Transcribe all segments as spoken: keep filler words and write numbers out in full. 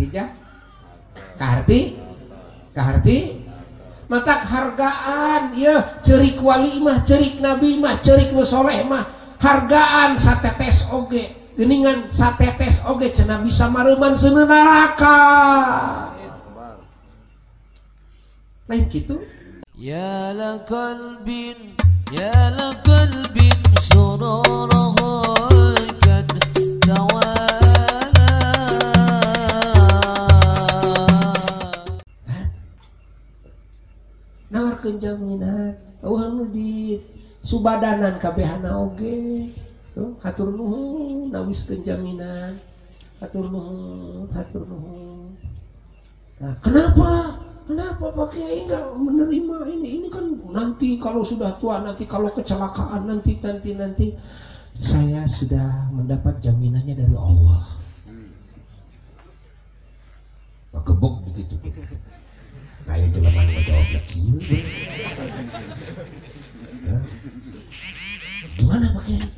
Khadijah kaharti kaharti mata hargaan ya cerik wali mah cerik nabi mah cerik nusoleh mah hargaan satetes oge geningan satetes oge cena bisa maruman sunu neraka lain gitu ya la qalbin ya la qalbin sururahu nawarkeun jaminan, uang nu di Subadanan kabehana oge, tuh hatur nuhun, nawiskeun jaminan, hatur nuhun, hatur nuhun. Nah, kenapa? Kenapa Pak Kiai enggak menerima ini? Ini kan nanti kalau sudah tua, nanti kalau kecelakaan, nanti nanti nanti saya sudah mendapat jaminannya dari Allah. Pak gebok begitu. Kayak jelaman baca oblek gitu. Gimana Pak Kiai?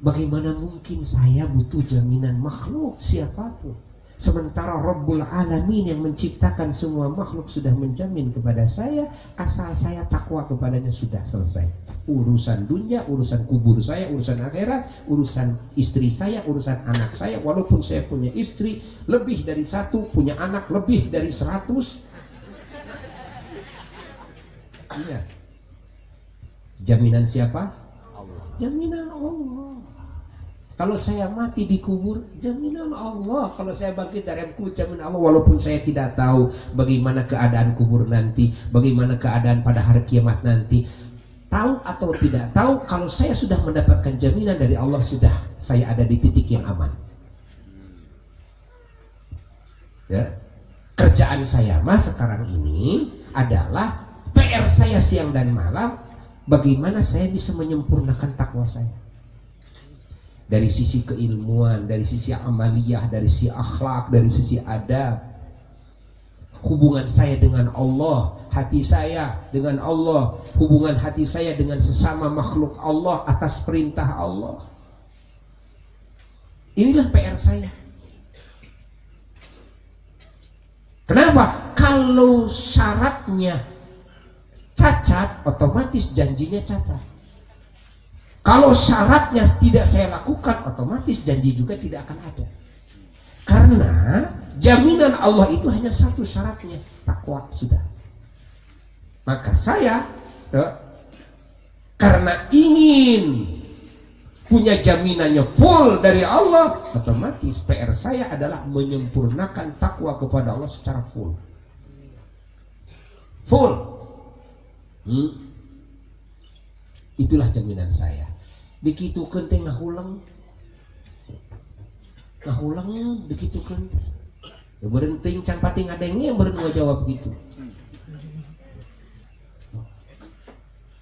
Bagaimana mungkin saya butuh jaminan makhluk siapapun? Sementara Rabbul Alamin yang menciptakan semua makhluk sudah menjamin kepada saya, asal saya takwa kepadanya sudah selesai. Urusan dunia, urusan kubur saya, urusan akhirat, urusan istri saya, urusan anak saya. Walaupun saya punya istri lebih dari satu, punya anak lebih dari seratus. Iya. Jaminan siapa? Allah. Jaminan Allah. Kalau saya mati dikubur, jaminan Allah. Kalau saya bangkit dari kubur, jaminan Allah. Walaupun saya tidak tahu bagaimana keadaan kubur nanti, bagaimana keadaan pada hari kiamat nanti, tahu atau tidak tahu, kalau saya sudah mendapatkan jaminan dari Allah, sudah saya ada di titik yang aman. Ya. Kerjaan saya mah sekarang ini adalah P R saya siang dan malam, bagaimana saya bisa menyempurnakan takwa saya. Dari sisi keilmuan, dari sisi amaliyah, dari sisi akhlak, dari sisi adab. Hubungan saya dengan Allah, hati saya dengan Allah, hubungan hati saya dengan sesama makhluk Allah atas perintah Allah. Inilah P R saya. Kenapa? Kalau syaratnya cacat, otomatis janjinya cacat. Kalau syaratnya tidak saya lakukan, otomatis janji juga tidak akan ada. Karena jaminan Allah itu hanya satu syaratnya, takwa sudah. Maka saya, eh, karena ingin punya jaminannya full dari Allah, otomatis P R saya adalah menyempurnakan takwa kepada Allah secara full. Full. Hmm. Itulah jaminan saya. Dikitu kenteng ngahulang, ngahulang dikitu kenteng. Ya, berhenti can pati ngadengnya yang berdua jawab gitu.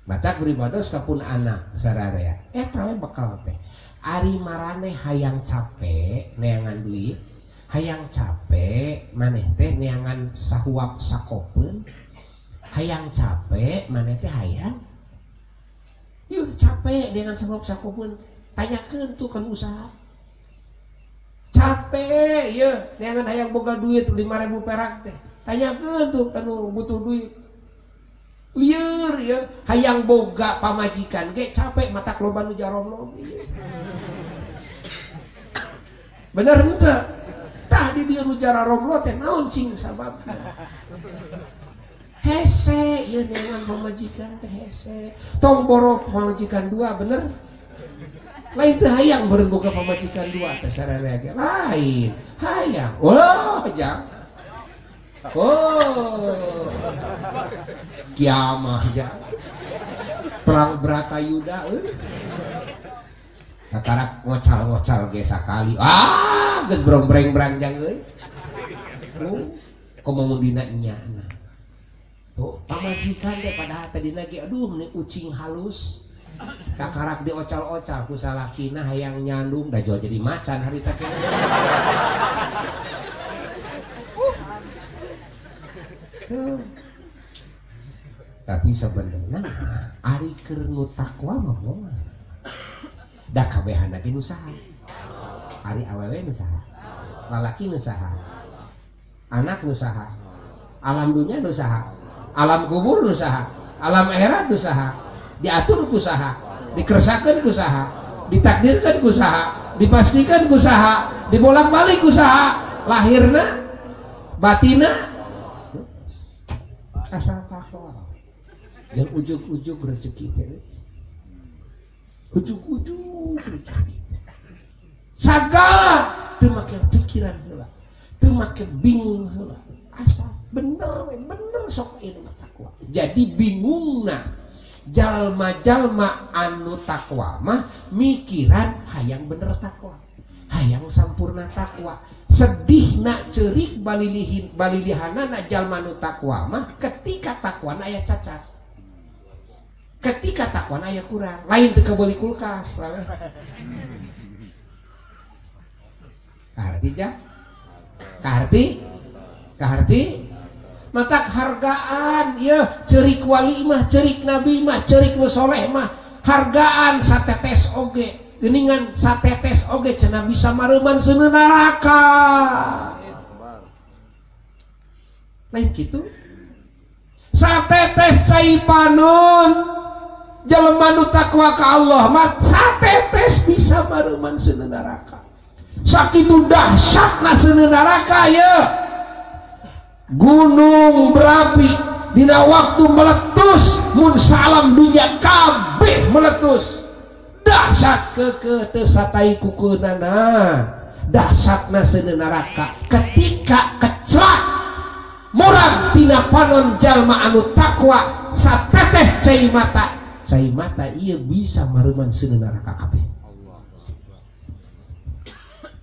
Batak beribadah sekapun anak sararea. Eh tahu bakal teh. Ari marane hayang capek, neangan duit. Hayang capek, maneh teh neangan sahuap sakopeun. Hayang capek, maneh teh hayang. Yuh capek dengan sebab saku pun tanyakan tuh kan usaha capek yuh dengan hayang boga duit lima ribu perak teh tanyakan tuh kan butuh duit liar ya hayang boga pamajikan ge capek mata loba nu jarom-lom bener henteu tah di dieu nu jarom-lom teh naon cing sababna hese, ya dengan pemajikan teh hese. Tong borok pemajikan dua bener. Lain teh hayang beureun boga pemajikan dua teh sararea ge. Lain, hayang. Wah, jang. Oh. Kiamah jang. Perang Bratayuda euy. Katarak ngocal-ngocal ge sakali. Ah, geus brong-breng-brang jang euy. Nu komongun dina nya. Oh, pamajikan deh padahal tadi lagi aduh ini ucing halus kakarak di ocal-ocal pusalakina hayang nyandung dah jauh jadi macan hari tak kena uh. Tapi sebenarnya ari keur nu takwa mah da kabehana ge nu saha ari awewe nu saha lalaki nusaha, anak nusaha, alam dunia nusaha, alam kubur nusaha, alam akhirat nusaha, diatur kusaha, dikersakan kusaha, ditakdirkan kusaha, dipastikan kusaha, dibolak-balik kusaha, lahirna batina asal takwa. Yang ujuk-ujuk rezeki teh, ujuk-ujuk rezeki segala temakin pikiran heula, temakin bingung heula, asal bener bener sok ini takwa. Jadi bingungna jalma-jalma anu takwa mah mikiran hayang bener takwa, hayang sampurna takwa. Sedih nak cerik balilihin balilihana nak jalma anu takwa mah ketika takwa aya cacat, ketika takwa aya kurang, lain teu kabeli kulkas. Kaharti jah, kaharti, kaharti, mata hargaan, ya cerik wali mah, cerik nabi mah, cerik musoleh mah, hargaan satetes oge, geningan satetes oge, cina bisa maruman sunu neraka. Lain gitu, satetes cai panon, jalan manu takwa ke Allah mat, satetes bisa maruman sunu neraka. Sakitu dahsyat naseun neraka ya gunung berapi dina waktu meletus mun salam dunia kabeh meletus dahsyat kekeh teu satai kukeunana dahsyat naseun neraka ketika kecelak murag tina panon jalma anu takwa satetes cai mata cai mata ieu bisa maruman seun neraka kabeh.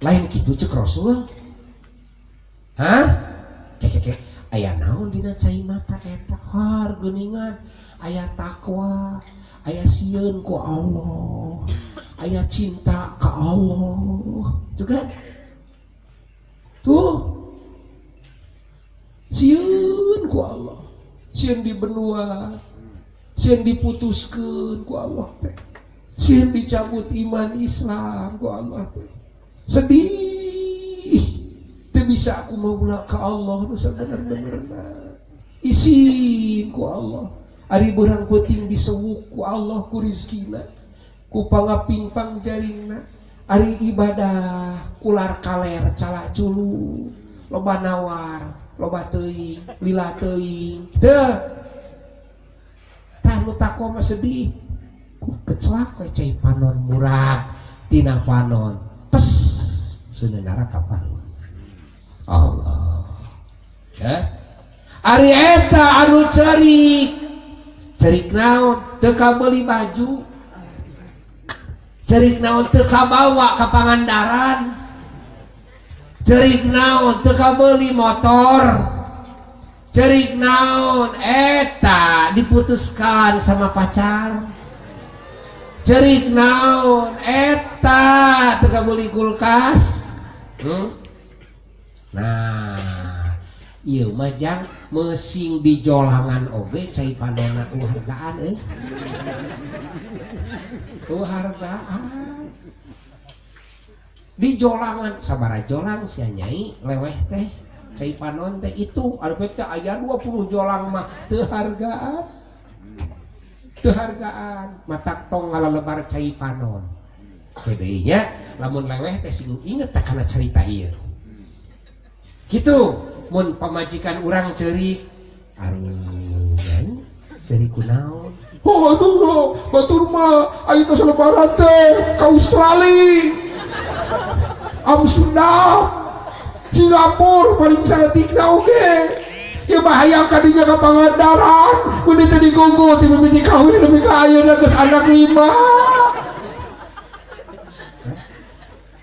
Lain gitu cek Rasul, hah? Kek kek, ayah naon dina cai mata eta har geningan, ayah takwa, ayah sieun ku Allah, ayah cinta ka Allah, juga, tuh, sieun ku Allah, sieun dibenua, sieun diputuskeun ku Allah, sieun dicabut iman Islam ku Allah. Sedih, tidak bisa aku maula ke Allah, nusa bener-bener isin ku Allah, ari beurang peuting disewuk ku Allah ku rizkina, ku pangapingpang jaringna, ari ibadah kular kaler calak culu, loba nawar, loba teuing, lila teuing, teu, tah nu takwa mah sedih, ku kecelak we cai panon murag tina panon. Pes sudah neraka paru Allah ya ari eta anu cerik cerik naon teu kabeuli baju cerik naon teu kabawa ka pangandaran cerik naon teu kabeuli motor cerik naon eta diputuskan sama pacar cerik naon eta teu kabeuli kulkas. Hmm? Nah ieu mah jang meusing dijolangan oge cai panonna uhargaan euy. Uhargaan dijolangan sabaraha jolang sia nyai leweh teh cai panon teh itu arep teh aya dua puluh jolang mah teu hargaan. Kehargaan matak tong ngalebar cai panon. Kedainya lamun leweh teh sing inget tak kana cerita ieu. Gitu mun pamajikan urang ceurik arunan ceurik kunaon. Oh atuh batur mah aya tos lebaran teh ka Australia. Amsterdam, Singapura paling saeutikna oge. Ya bahaya kadinya ke Pangandaran, mun teu digunggut ti mimiti kawin demi ka ayeuna geus anak lima.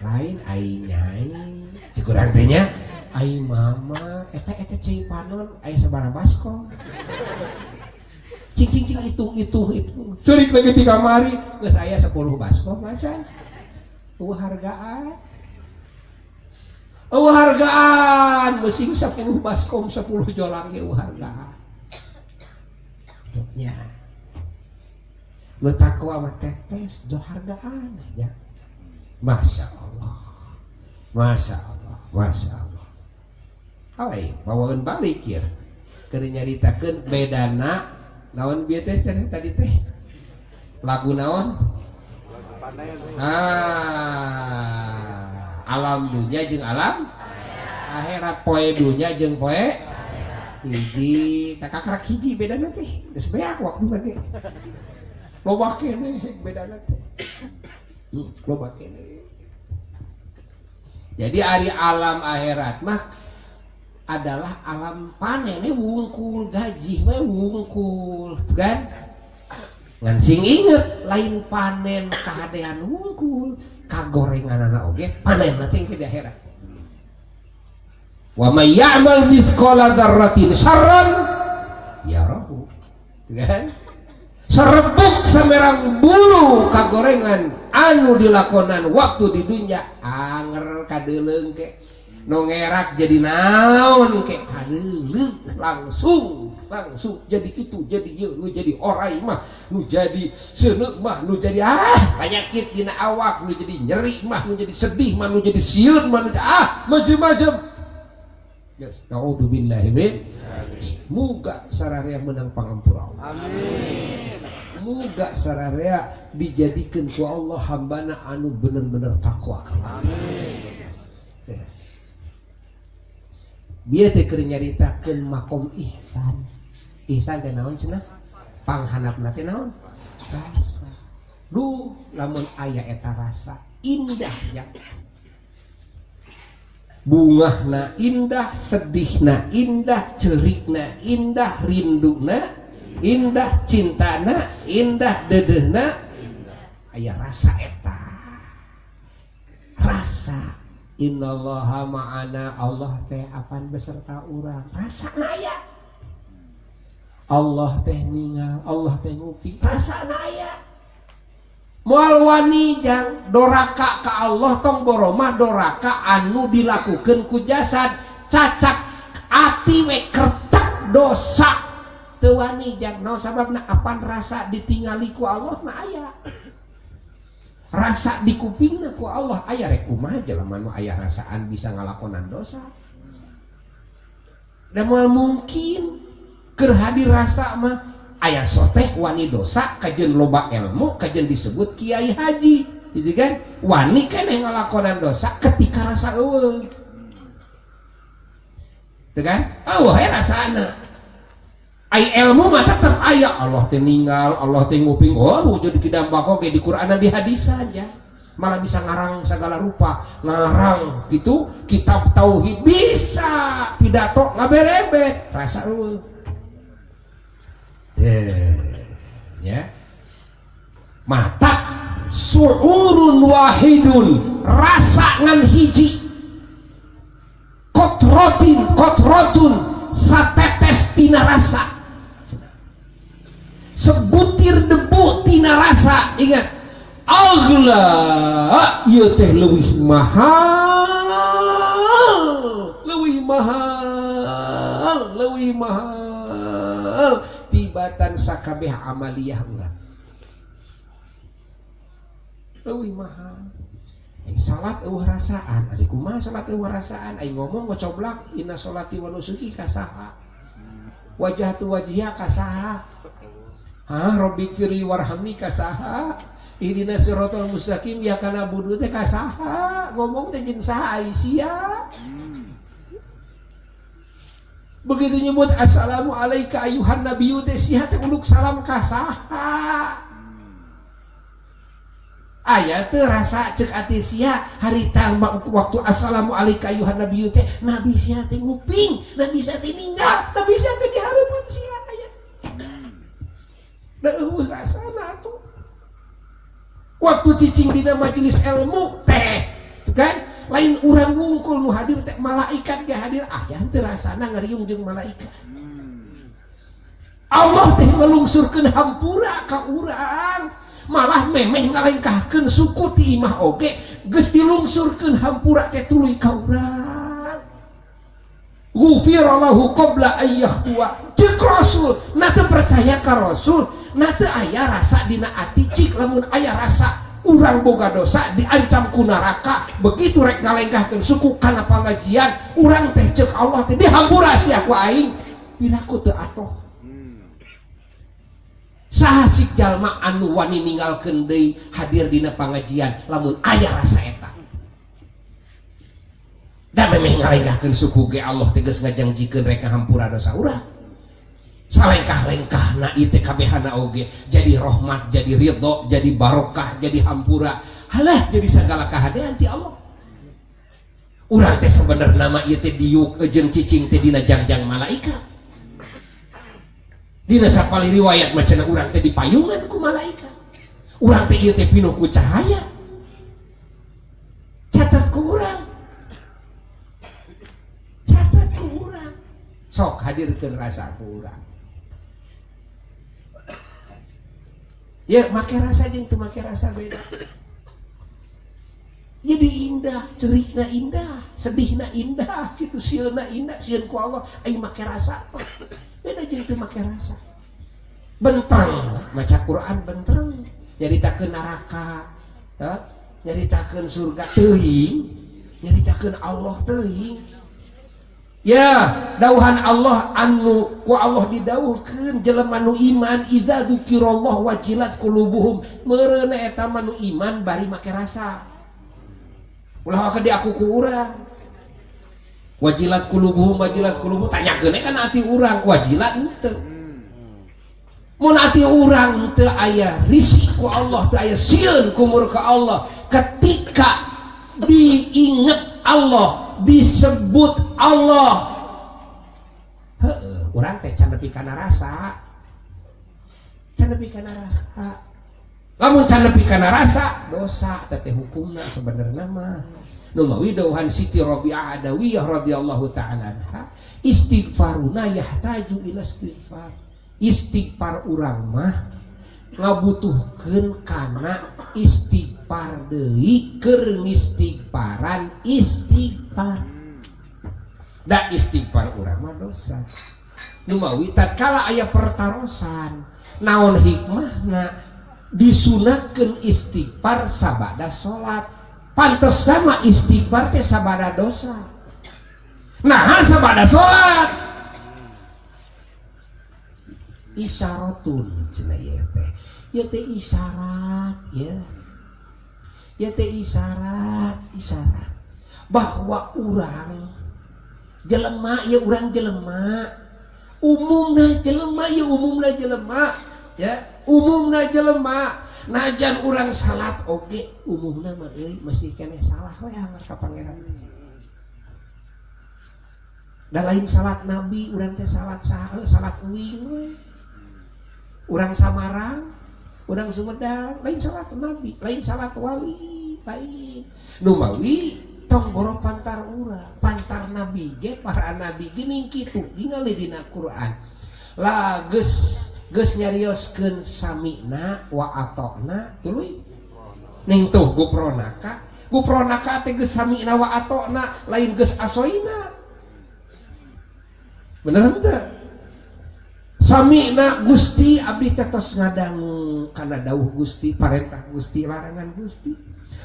Lain aing nyai, cik urang teh nya, aing mama, eta eta cai panon aya sabaraha baskom. Cing cing cing hitung hitung hitung. Ceurik lagi di kamari geus aya sepuluh baskom macan. Uhargaan. Uhargaan meusing sepuluh baskom sepuluh jolang ge uhargaan. Nya. Nu takwa mah tetes uhargaan nya. Masya Allah. Masya Allah. Masya Allah. Hai, bawain balik ya. Kena nyaritakan bedana naon bieu teh tadi teh. Lagu naon? Ah, alam dunia jeung alam akhirat, poe dunia jeung poe hiji, kakak hiji bedana teh. Geus beak waktu bage. Loba keneh bedana teh. Loba keneh. Jadi hari alam akhirat mah adalah alam panen. Ini wungkul gaji mah wungkul, kan? Ngan sing inget lain panen kahadean wungkul, kagorengan anak oge panen nanti ke akhirat. Wa may ya'mal mithqala dzarratin syarran yarahu, kan? Serebuk samerang bulu kagorengan anu dilakonan waktu di dunia anger kadeuleng ke nongerak jadi naon ke kadeuleng langsung langsung jadi itu jadi ieu nu jadi orai mah nu jadi seuneu mah nu jadi ah penyakit dina awak nu jadi nyeri mah nu jadi sedih mah nu jadi sieun mah nu jadi ah macam-macam. Yes, naudzubillahi min muga sararea menang pangampura Allah. Amin. Muga sararea dijadikan ku Allah hambana anu bener-bener takwa. Amin. Yes. Bieu teh keur nyaritakeun makom ihsan. Ihsan teh naon cenah? Panghandapna teh naon? Rasa. Duh, lamun aya eta rasa indah ya. Bungahna indah, sedihna indah, cerikna indah, rinduna indah, cintana indah, dedehna aya rasa eta. Rasa innallaha ma'ana, Allah teh apan beserta urang. Rasana aya. Allah teh ningal, Allah teh ngupi. Rasana aya. Moal wani jang doraka ka Allah tong boromah doraka anu dilakukeun ku jasad cacak ati we kertak dosa teu wani jang naon sababna apan rasa ditingali ku Allah na aya. Rasa di kupingna ku Allah aya rek kumaha jelema nu aya rasaan bisa ngalakonan dosa. Da moal mungkin keur hadir rasa mah ayah soteh wani dosa kajen loba ilmu kajen disebut kiai haji gitu kan wani kan yang ngelakonan dosa ketika rasa eueuh gitu kan eueuh aya rasana ai ilmu mah tetep aya Allah teh ninggal Allah teh nguping oh jadi kidambako ge di Qur'an di hadis saja malah bisa ngarang segala rupa ngarang gitu kitab tauhid bisa pidato ngaberebet rasa eueuh. Eh, ya. Mata sururun wahidun rasa ngan hiji kotrotin kotrotun satetes tina rasa sebutir debu tina rasa. Ingat agla ieu teh leuwih mahal leuwih mahal leuwih mahal tibatan sakabeh amaliyah urang leuwih mahal. Aing salat eueuh rasaan, ari kumaha salat eueuh rasaan, aing ngomong ngocoblak inna sholati wa nusuki ka saha wajhatu wajhiya ka saha ha rabbighfirli warhamni ka saha ihdinas siratal mustaqim ya kana budu teh ka saha ngomong teh jeung saha Aisyah. Begitu nyebut assalamu alaika ayuhan nabiyyu teh sia teh uluk salam ka saha. Aya teu rasa ceuk ati sia harita waktu assalamu alaika ayuhan nabiyyu teh nabi sia teh nguping, nabi sia teh ninggal, nabi sia teh di hareupeun sia aya. Da eueuh rasana atuh. Waktu cicing dina majelis ilmu teh, kan? Lain urang wungkul nu hadir teh malaikat ge hadir ah ya teu rasana ngariung jeung malaikat. Allah teh ngelungsurkeun hampura ka urang malah memeh ngalengkahkeun suku ti imah oge geus dilungsurkeun hampura teh tuluy ka urang. Ghufirallahu qabla ayyahtua cik rasul na teu percaya ka rasul na teu aya rasa dina ati cik lamun aya rasa urang boga dosa diancam ku neraka, begitu rek ngalengkahkeun suku kana pangajian urang teh ceuk Allah teh dihampura sia ku aing piraku teu atoh. Saha si jalma anu wani ninggalkeun deui hadir dina pangajian lamun aya rasa eta. Da memeh ngalengkahkeun suku ge Allah teh geus ngajangjikeun rek hampura dosa urang. Salengkah-lengkah na ite kabehana oge jadi rahmat, jadi ridho, jadi barokah, jadi hampura, halah jadi segala kahadean ti Allah. Urang teh sebener nama ieu teh diuk jeung cicing teh dina jangjang malaikat. Dina sapali riwayat macana urang teh dipayungan ku malaikat. Urang teh ieu teh pinuh ku cahaya. Catat ku urang. Catat ku urang. Sok hadirkeun rasa ku urang. Ya, makai rasa yang itu makai rasa beda. Jadi indah, cerihna indah, sedihna indah, gitu siulna indah, siul ku Allah. Ayo makai rasa apa? Beda jadi itu makai rasa. Bentang, maca Quran bentang. Nyaritakeun neraka, nyaritakeun surga teuing, nyaritakeun Allah teuing. Ya, dauhan Allah anu ku Allah didauhkeun jelema nu iman idza dzukirallah wajilat qulubuhum meureuna eta manu iman bari make rasa. Ulah ka diaku ku urang. Wajilat qulubuhum wajilat qulubuh tanyakeun kan ati urang wajilat henteu. Mun ati urang teu aya risih ku Allah teu aya sieun ku murka Allah ketika diinget Allah disebut Allah. Heuh, urang teh can nepi kana rasa. Can nepi kana rasa. Lamun can nepi kana rasa, dosa teteh hukumna sebenarnya mah. Nu mawi dawuhan Siti Rabi'ah Adawiyah radhiyallahu taala anha, istighfaruna yahtaju ila istighfar. Istighfar urang mah ngabutuhkeun kana istighfar deui keur istighfaran istighfar. Da istighfar urang mah dosa. Numawi tatkala aya pertarosan, naon hikmahna disunahkeun istighfar sabada salat. Pantesna mah istighfar teh sabada dosa. Nah, sabada salat. Isyaratun cenah ieu teh. Ieu teh isyarat ya. Ieu teh isyarat, isyarat bahwa urang jelema ya urang jelema. Umumna jelema ya umumna jelema ya. Umumna jelema najan urang salat oge umumna mah euy mesti keneh salah we ka pangeran. Da lain salat nabi urang teh salat saha salat uing we. Urang Samarang, urang Sumedang, lain salat nabi, lain salat wali, lain. Numawi tong boro pantar urang, pantar nabi ge para nabi geuning kitu ningali dina Quran. La geus geus nyarioskeun samina wa atona tuluy. Ning tuh gufronaka, gufronaka teh geus samina wa atona, lain geus asoina. Bener henteu? Samina Gusti abdi tetos ngadangu kana dawuh Gusti parentah Gusti larangan Gusti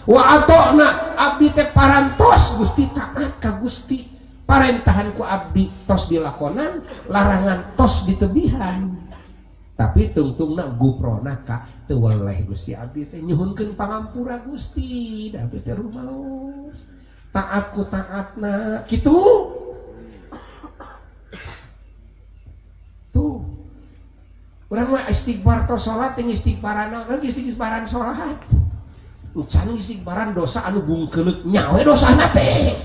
wa atona abdi teh parantos Gusti taat ka Gusti parentahan ku abdi tos dilakonan larangan tos ditebihan tapi tungtungna gupronaka teu weleh Gusti abdi teh nyuhunkeun pangampura Gusti abdi teh rumaos taat ku taatna kitu. Tuh, urang mah istighfar tos salat yang istighfaran, urang istighfaran salat. Encan istighfaran dosa anu bungkeuleuh nyawa dosana teh.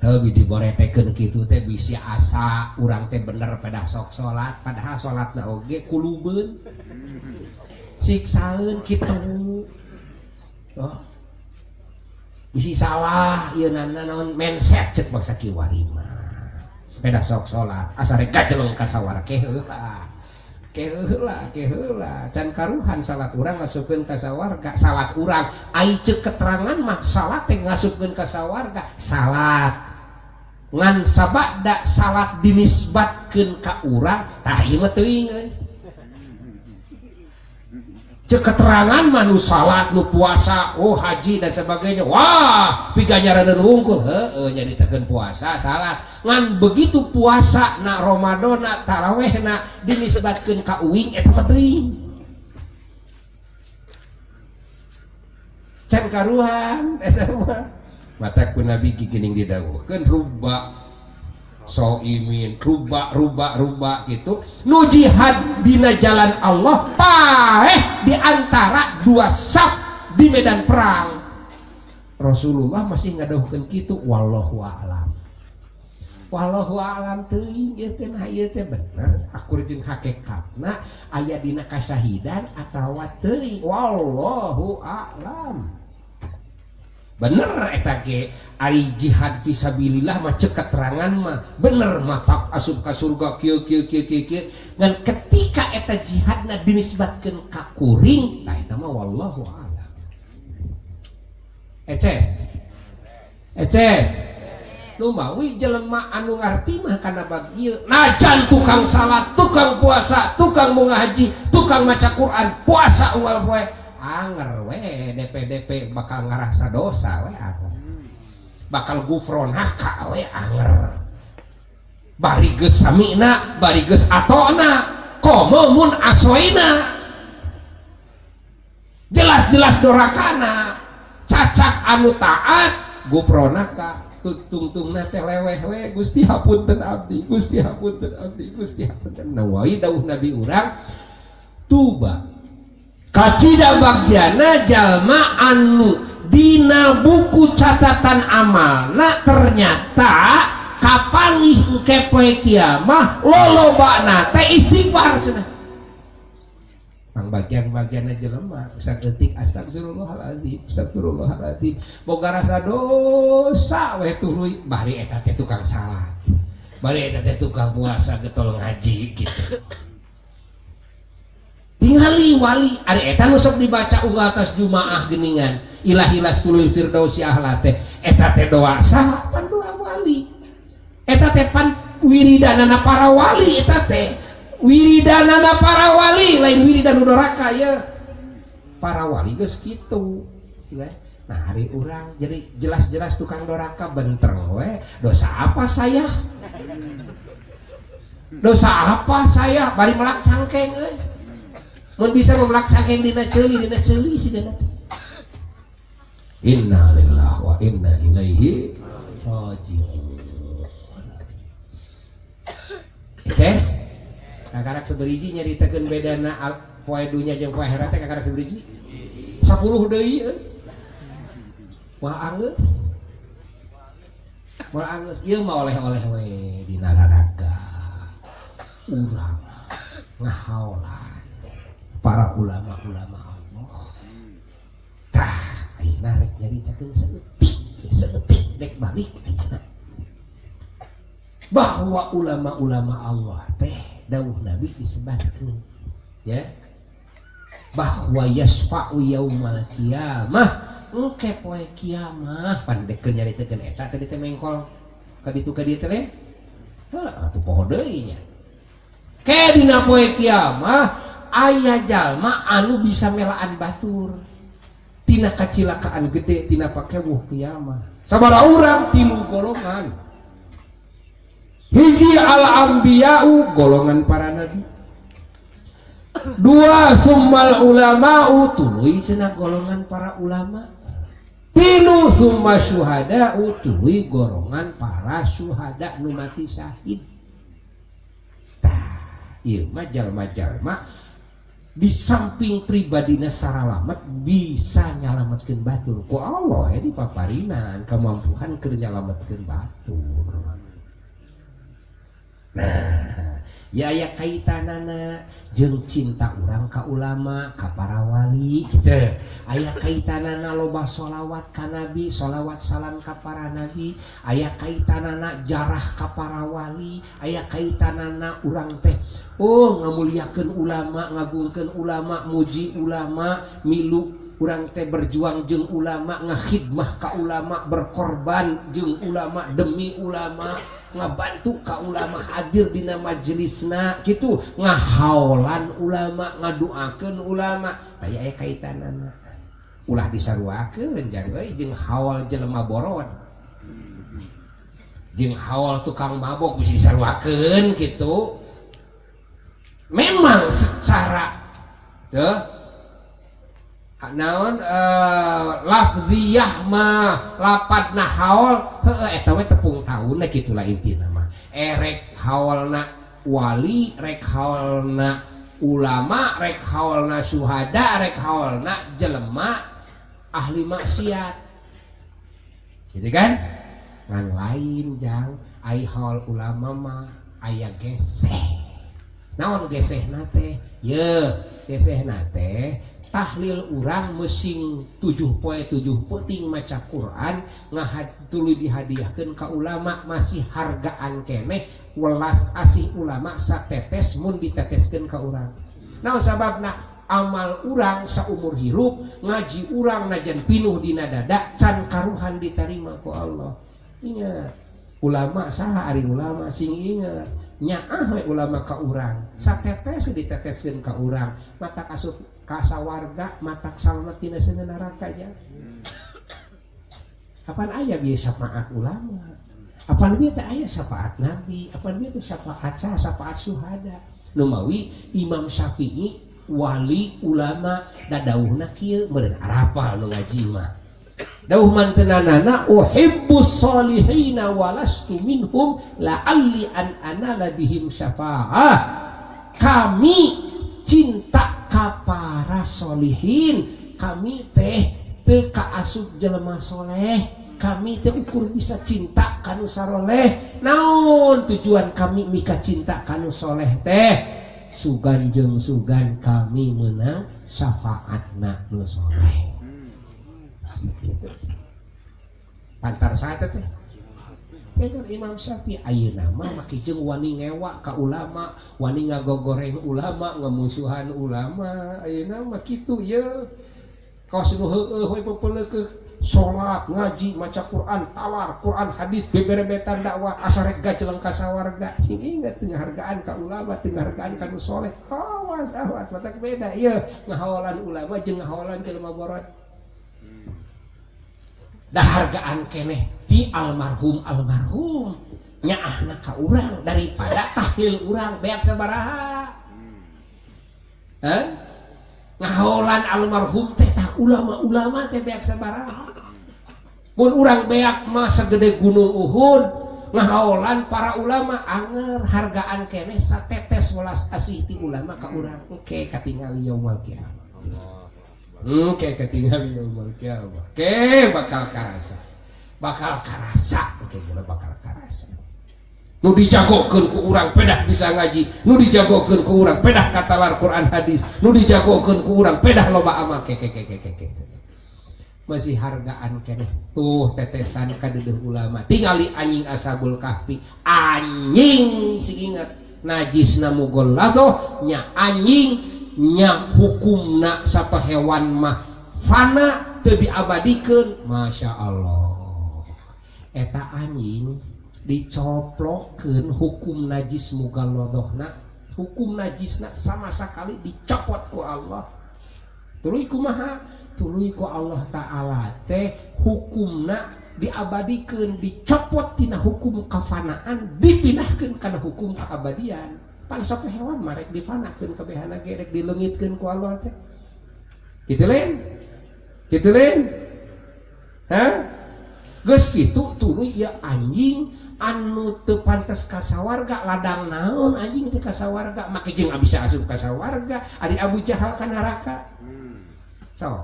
Heuh diboretekeun kitu teh bisi asa urang teh bener pada sok salat, padahal salatna oge kulubeun. Siksaeun kitu. Oh. Bisi salah ieunan naon mindset ceuk bangsa kieu warima. Beda sok sholat asarek kajelong kasawara keheula keheula keheula can karuhan salat urang ngasupkeun ka sawarga salat urang ai ceuk keterangan mah salat teh ngasupkeun ka sawarga salat ngan sabada salat dinisbatkeun ka urang tah ieu mah teuing euy keterangan manu salat, nu puasa, oh haji dan sebagainya. Wah, piganya rada unggul. Heeh, nyaritakeun puasa, salat. Ngan begitu puasa na Ramadan na tarawih na dinisbatkeun ka uing eta mah teuing. Can karuhan eta mah. Mataku Nabi geuning didawuhkeun rubba so imin rubak rubak rubak gitu nu jihad dina jalan Allah paeh diantara dua saf di medan perang. Rasulullah masih ngadauhkeun kitu wallahu a'lam. Wallahu a'lam teuing ieu mah ieu teh bener akur jeung hakikatna aya dina kasahidan atawa teuing wallahu a'lam. Bener eta ge ari jihad fisabilillah mah cek keterangan mah bener mata asup ka surga kieu kieu kieu kieu ngan ketika eta jihadna dinisbatkeun ka kuring tah eta mah wallahu a'lam. Eces eces lumawi jelema anu ngarti mah kana bab ieu najan tukang salat, tukang puasa, tukang mungahaji, tukang maca Quran, puasa unggal poe anger we D P D P bakal ngerasa dosa we anger bakal gufron haka we anger bari geus samina bari geus atona komo mun asoina jelas-jelas dorakana cacak anu taat gufronaka tungtungna teh leweh we Gusti hapunten abdi Gusti hapunten abdi Gusti hapunten nawawi dawuh Nabi urang tuba kacida bagjana jalma anu dina buku catatan amalna ternyata kapangih kepoe kiamah lolobana teh istighfar cenah. Pang bagian-bagianna jelema saeutik astagfirullahalazim astagfirullahalazim boga rasa dosa we tuluy bari eta teh tukang salat bari eta teh tukang puasa getol ngaji kitu. Tingali wali ari eta nu sok dibaca unggal atas jumaah geningan ilahilah sulul firdausi ahla teh eta teh doa sah pan doa wali eta teh pan wiridanana para wali eta teh wiridanana para wali lain wiridan udoraka ya para wali geus kitu ya. Nah hari urang jadi jelas-jelas tukang doraka bentreng we dosa apa saya dosa apa saya bari melak cangkeng euy mun bisa memelaksakan dina ceuli dina ceuli sigana inna lillahi wa inna ilaihi raji'un. Ces kakarak seberiji nyaritakeun bedana poe dunya jeung poe akhirat teh kakarak seberiji sepuluh deui euy wah anggeus wah anggeus ieu mah oleh-oleh we dina raraga ulama ngahaola para ulama-ulama Allah. Tah, ayeuna rek nyaritakeun saeutik, saeutik dek balik ayeuna. Bahwa ulama-ulama Allah teh dawuh Nabi disebutkeun, ya. Bahwa yasfa'u yaumal qiyamah, engke poe kiamah pandekeun nyaritakeun eta tadi teh mengkol ka ditu ka dieu teh lain. Heuh, atuh poho deui nya. Ke dina poe kiamah aya jalma anu bisa melaan batur tina kacilakaan gede tina pakewuh kiamah sabaraha urang tilu golongan hiji al-anbiya'u golongan para nabi dua summal ulama'u tuluy cenah golongan para ulama tilu summa syuhada'u tuluy golongan para syuhada nu mati syahid ieu mah jalma-jalma di samping pribadina saralamat bisa nyalametkeun batur ku Allah ya di paparinan kemampuan keur nyalametkeun batur. Nah, ya aya kaitanana jeung cinta urang ka ulama, ka para wali kitu. Aya kaitanana loba sholawat ka Nabi, sholawat salam ka para Nabi, aya kaitanana jarah ka para wali, aya kaitanana urang teh oh ngamuliakeun ulama, ngagungkeun ulama, muji ulama, milu urang teh berjuang jeung ulama, ngahidmah ka ulama, berkorban jeung ulama, demi ulama, ngabantu ka ulama, hadir dina majelisna kitu, ngahaolan ulama, ngaduakeun ulama, aya aya kaitanana. Ulah disaruakeun jang euy jeung haol jelema borod. Jeung haol tukang mabok bisa disaruakeun kitu. Memang secara teh naon uh, lafziyah mah lapatna haol heeh eta we tepung taunna kitu lah intina mah erek haolna wali, rek haolna ulama, rek haolna syuhada, rek haolna jelema ahli maksiat gitu kan nang lain jang ai haol ulama mah aya geseh naon gesehna teh ye gesehna teh tahlil urang mesing tujuh poe tujuh puting maca Quran ngahatuluy dihadiahkeun ka ulama masih hargaan keneh welas asih ulama satetes mun diteteskeun ka urang. Naon sababna amal urang saumur hirup ngaji urang najan pinuh dina dada can karuhan diterima ku Allah. Ingat ulama saha ari ulama sing ingat nyaah we ulama ka urang satetes diteteskeun ka urang mata kasut kasa warga matak salma tina sana neraka ya. Kapan ayah biasa syafaat ulama? Kapan biasa ayah syafaat nabi? Kapan biasa syafaat sah, syafaat syuhada? Numawi Imam Syafi'i wali ulama dadauhna kieu meureun arapal nu ngaji mah. Dauh mantenanana uhibbus salihina walastu minhum la'alli an anala bihim syafa'ah. Kami cinta ka para solihin, kami teh teu kaasup jelema soleh, kami teh ukur bisa cinta kanu saroleh. Naon tujuan kami mika cinta kanu soleh teh sugan jeung sugan kami menang syafaatna nu soleh gitu. Pantar saeta teh Bener Imam Syafi'i ayeuna mah maki jeung wani ngewa ka ulama, wani ngagogoreng ulama, ngamusuhan ulama, ayeuna mah kitu ye. Kaos nu heueuh we pepeleukeun salat, ngaji, maca Quran, talar Quran hadis beberebetan dakwah asarek gajleng ka sawarga. Sing ingat teu ngahargaan ka ulama, teu ngahargaan ka nu soleh. Awas awas batak beda ieu ngahaolan ulama jeung ngahaolan jelema borot. Dahargaan keneh di almarhum almarhum nyaahna ka urang daripada tahlil urang beak sabaraha. Eh? Ngaholan almarhum teh tah ulama-ulama teh beak sabaraha. Mun urang beak mah sagede gunung Uhud, ngaholan para ulama anger hargaan keneh satetes welas asih ti ulama ka urang. Oke katingali yaumul kiamah. Hmm, kayak ketinggalan ya umur kiamat. Oke, bakal karasa, bakal karasa. Oke, kalau bakal karasa. Nu dijagokeun ku urang pedah bisa ngaji, nu dijagokeun ku urang pedah katalar Quran hadis, nu dijagokeun ku urang pedah loba amal. Keke keke keke. Masih hargaan keneh. Tuh tetesan kadeuh ulama. Tingali anjing Ashabul Kahfi, anjing sing ingat najisna mughallazoh nya anjing nya hukumna sapa hewan mah fana teu diabadikeun. Masya Allah eta anjing dicoplokeun hukum najis mughallazohna, hukum najisna sama sekali dicopot ku Allah. Tuluy kumaha? Tuluy ku Allah taala teh hukumna diabadikeun, dicopot tina hukum kafanaan, dipindahkeun kana hukum kaabadian. Pan sok hewan marek difanakeun kabehana ge rek dileungitkeun ku Allah teh. Kitu lain. Kitu lain. Hah? Geus kitu tuluy ieu anjing anu teu pantes ka sawarga ladang naon anjing teh ka sawarga make jeung abis asup ka sawarga ari Abu Jahal ka neraka. So.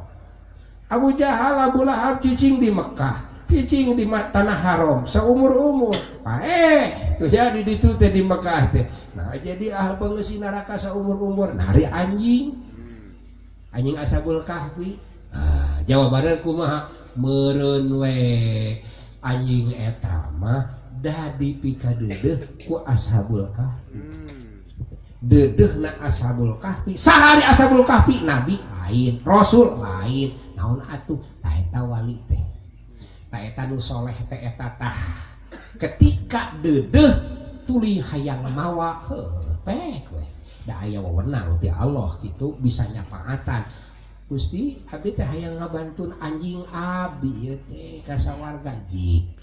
Abu Jahal Abu Lahab cicing di Mekkah. Cicing di tanah haram seumur-umur. Eh, tuh ya di ditu teh di Mekkah teh. Nah jadi ahal pengisi neraka seumur-umur nari anjing anjing Ashabul Kahfi. Ah, jawabannya kumaha meureun we anjing eta mah da dipikadeudeuh ku Ashabul Kahfi. dedeh na ashabul kahfi, sahari ashabul kahfi, nabi lain, rasul lain, naon atuh taeta wali teh, taeta nu soleh teh eta tah, ketika dedeh tuli hayang mawa hepek weh, da aya wewenang ti Allah kitu bisa nyafaatan. Gusti abdi teh hayang ngabantun anjing abdi teh ka sawarga jik.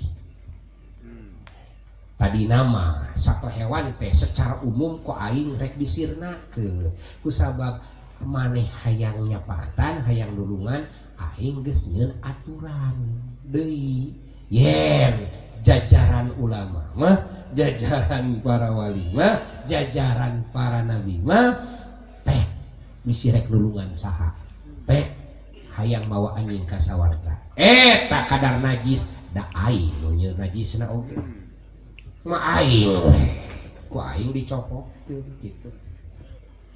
Tadi nama satu hewan teh secara umum ko aing rek disirnake kusabab maneh hayang nyapaatan hayang nulungan aing geus nyeun aturan deui yen jajaran ulama mah jajaran para wali mah jajaran para nabi mah teh misi rek nulungan saha teh hayang mawa anjing ka sawarga eta kadar najis da aing nu nyeun najisna oge ma aing ku aing dicopot gitu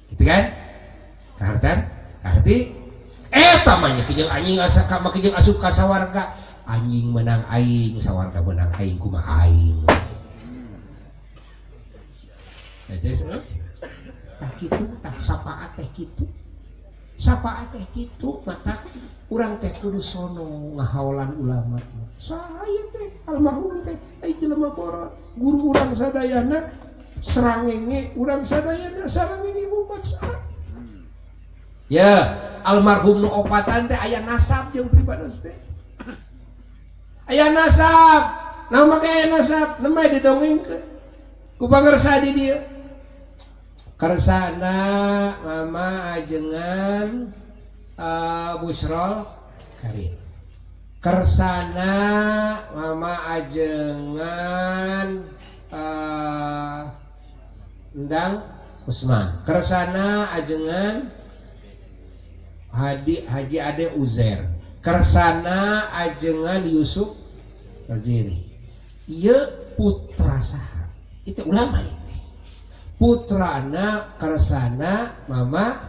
gitu kan kartan arti eh tamanya kijeng anjing asa ka kijeng asup ka sawarga anjing menang aing sawarga menang aing ku mah aing ya teh tak kitu tak sapaat teh kitu sapaat teh kitu mata urang teh kudu sono ngahaolan ulama saya teh almarhum teh ai jelema boros guru urang sadayana serangenge urang sadayana sarangenge umat sarang ya almarhum nu opatan teh aya nasab jeung pribados teh aya nasab naon make aya nasab nembe didongengkeun ku pangersa di dieu kersana mama ajengan uh, Busrol Karim kersana mama ajengan uh, Endang Usman kersana ajengan Hadi Haji Ade Uzair kersana ajengan Yusuf Razili ieu putra saha itu ulama ini putrana kersana mama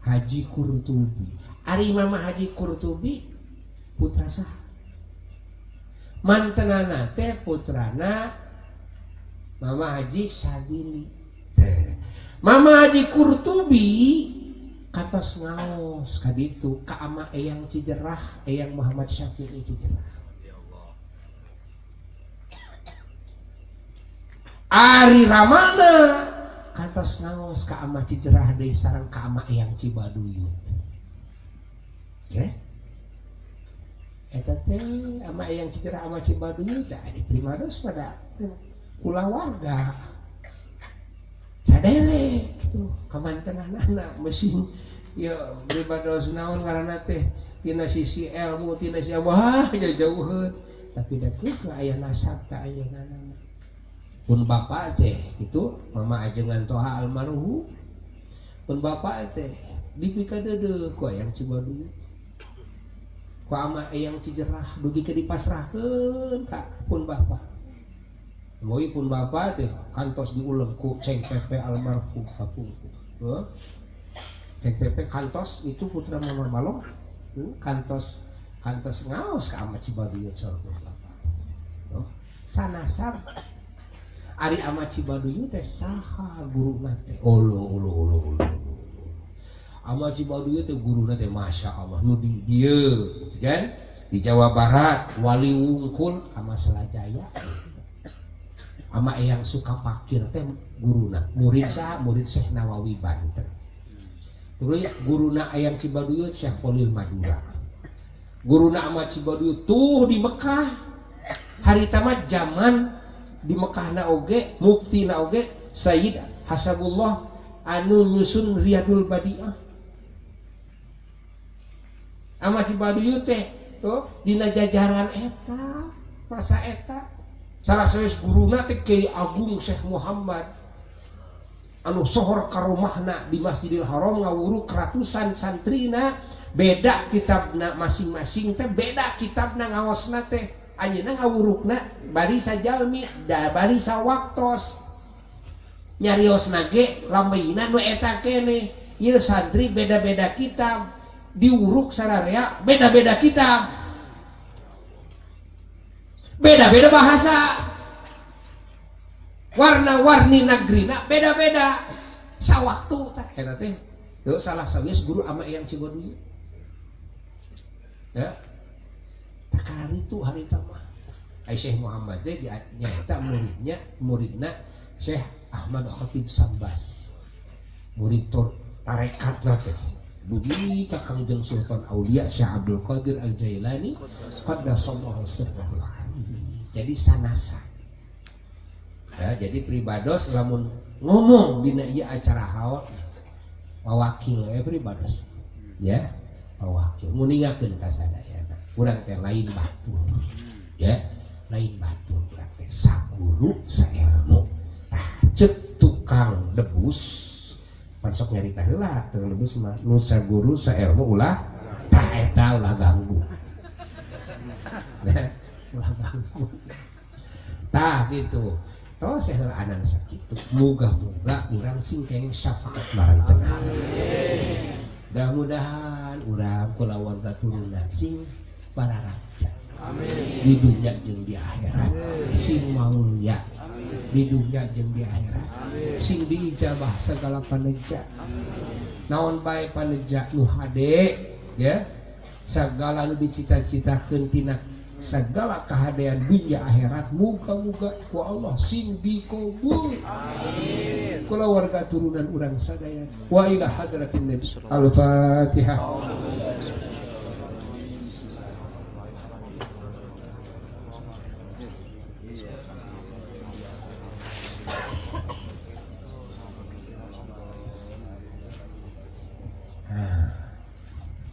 Haji Qurtubi ari mama Haji Qurtubi putra sah mantenana teh putrana mama Haji Syadili mama Haji Qurtubi katos ngaos kaditu ka ama eyang cijerah eyang Muhammad Syafi'i cijerah ari ramana katos ngaos ka ama cijerah deui sareng ka ama eyang Cibaduyut ya, eta teh ama yang cicerah ama Cibaduyut dah diprimados pada kula warga sadere gitu kamantenanana mesin ya primados naon ngaranna teh tina sisi ilmu tina sisi wah jauheuh tapi da kitu aya nasab ka ayeunana pun bapa teh itu mama ajengan Toha almarhum pun bapa teh dipikadeuh ku yang Cibaduyut ku ama eyang cijerah dugi ke dipasrahkeun ka pun bapa moy pun bapa teh kantos diuleng ku Ceng Pepe almarhum kapungku heuh Ceng Pepe kantos itu putra Mamar Balong kantos kantos ngaos ka ama Cibaduyut sareng bapa heuh sanasab ari ama Cibaduyut teh saha guruna teh uluh uluh uluh uluh ama Cibaduyut teh guruna teh masya Allah nu di dieu kan di Jawa Barat wali wungkul ama Selajaya ama eyang Sukapakir teh guruna murid saha murid Syekh Nawawi Banten terus guruna eyang Cibaduyut Syekh Khalil Madura guruna ama Cibaduyut tuh di Mekah harita mah zaman di Mekahna oge muftina oge Sayyid Hasabullah anu nyusun Riyadul Badiah ama Cibaduyut teh tuh dina jajaran eta masa eta salah seueus guruna teh Kyai Agung Syekh Muhammad anu sohor karomahna di Masjidil Haram ngawuruk ratusan santrina beda kitabna masing-masing teh beda kitabna ngawasna teh anjeunna ngawurukna bari sajalmi da bari sawaktos nyariosna ge lambeina nu eta keneh ieu santri beda-beda kitab diuruk sararea beda-beda kitab beda-beda bahasa warna-warni nagrina beda-beda sawaktu tak enak teh salah sawias guru ama yang cibodunya ya takaran itu hari tamah Syekh Muhammad teh nyata muridnya muridna Syekh Ahmad Khatib Sambas murid tarekat teh budi kakang jeung Sultan Aulia Syekh Abdul Qadir Al-Jailani qaddasallahu sirrahu al-alim jadi sanasa ya, jadi pribados lamun ngomong dina ieu acara haul mawakil eh pribados ya mawakil mun ningakeun ka sadayana urang teh lain batur ya lain batur urang teh saguru saelmu tah ceuk tukang debus pansok nyarita heula teu debus mah nu saguru saelmu ulah tah eta ulah ganggu ulah ganggu tah gitu. Toh saya anak sakitu, moga-moga orang singkeng syafaat barang tengah. Mudah-mudahan orang kulawan keturunan sing para raja. Amin. Di dunia jeung di akhirat, sing mulia. Di dunia jeung di akhirat, sing diijabah segala paneja. Naon bae paneja nu hade, ya. Segala nu dicita-citakeun tina segala kehadean dunia akhirat muka-muka ku Allah sing dikabul amin kula warga turunan urang sadaya wa ila hadratin nabi al-fatihah nah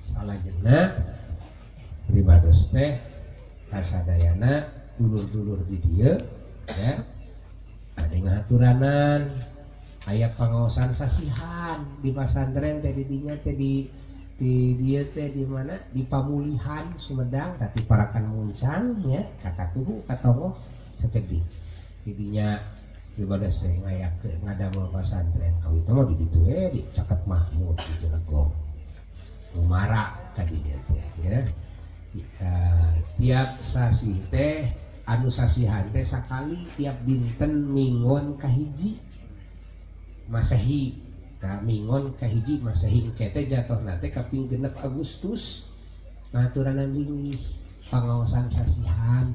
salajengna pribados teh kasadayana dulur-dulur di dia ya ada ngaturanan aya pangaosan sasihan di pasantren teh didinya teh di di dia teh di mana di Pamulihan Sumedang tapi parakan muncang ya kata tuh katomo sekedih didinya ibadah sering aya ke ngadamel pasantren awi teh mah di ditu eh di caket Mahmud gitu lego umara kadinya teh ya ya, tiap sasi teh anu sasihan teh sakali tiap dinten mingon kahiji masehi nah, mingon kahiji masehi kete jatuh nate kaping genep Agustus ngaturanan wingi pangaosan sasihan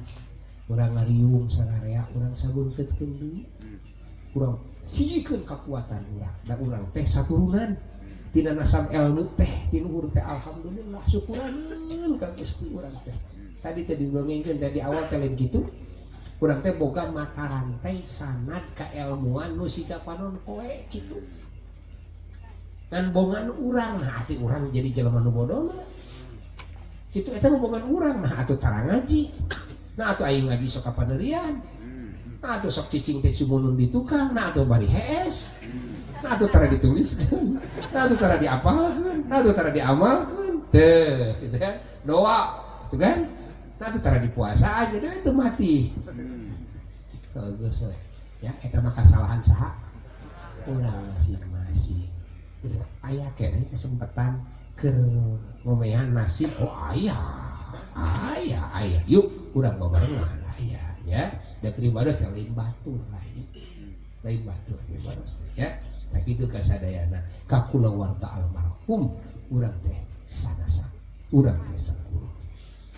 kurang ngariung sararea kurang sabunkeut deui kurang hijikeun kekuatan urang da urang teh saturunan tina nasab ilmu teh tiluhur teh alhamdulillah syukuranun ka Gusti urang teh tadi teh dibongengkeun tadi awal teh lain kitu urang teh boga mata rantai sanad ka ilmuan nu sikapanon poe kitu kan bongan urang nah atuh urang jadi jelema nu bodoh mah kitu eta bongan urang nah atuh tarang ngaji nah atuh aing ngaji sok kapanerian nah atuh sok cicing teh sumunun di tukang nah atuh bari hees nah itu tara dituliskan, nah itu tara diapalkan, nah itu tara diamalkan, deh, gitu kan? Doa, gitu kan? Nah itu tara dipuasa aja, nah itu mati. Bagus, ya, kita mah kesalahan sah, ulang masing-masing. Ayah kene kesempatan ke ngomehan nasi, oh ayah, ayah, ayah, yuk, urang babarengan, ayah, ya, dan pribados lain batu, lain, lain batu, pribados, ya. Nah itu kasadayana kakula warga almarhum urang teh sanasa urang teh sakuru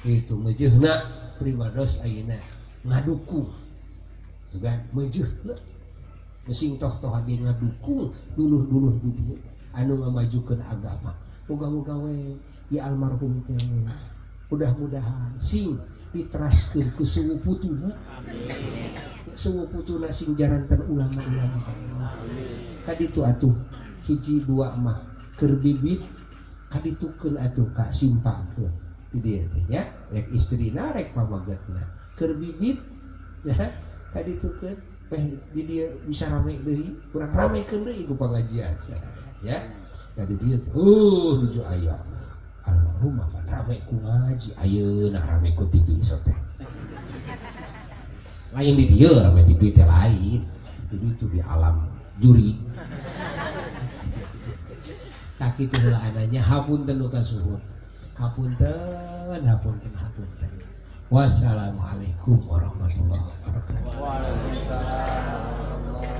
itu meujeuna pribados ayeuna ngadukung tugan meujeuna meusim toh-toh abdi ngadukung duluh-duluh di dieu anu ngamajukeun agama muga-muga we ieu almarhum teh mudah-mudahan sing diteraskeun ku sewu putuna amin sewu putuna sing jaranten ulama-ulama kaditu atuh hiji dua mah keur bibit kaditukeun atuh ka simpangkeun di dieu teh nya rek istrina rek pamagatna keur bibit ya kaditukeun peh di dieu bisa rame deui kurang ramekeun deui ku pangajian ya jadi dieu uh nuju aya almarhum mah rame ku ngaji ayeuna rame ku tipi teh lain di dieu rame tipi teh lain jadi itu di alam juri tak itu adalah anaknya hapunten bukan suhun hapunten hapunten hapunten Wassalamualaikum warahmatullahi wabarakatuh.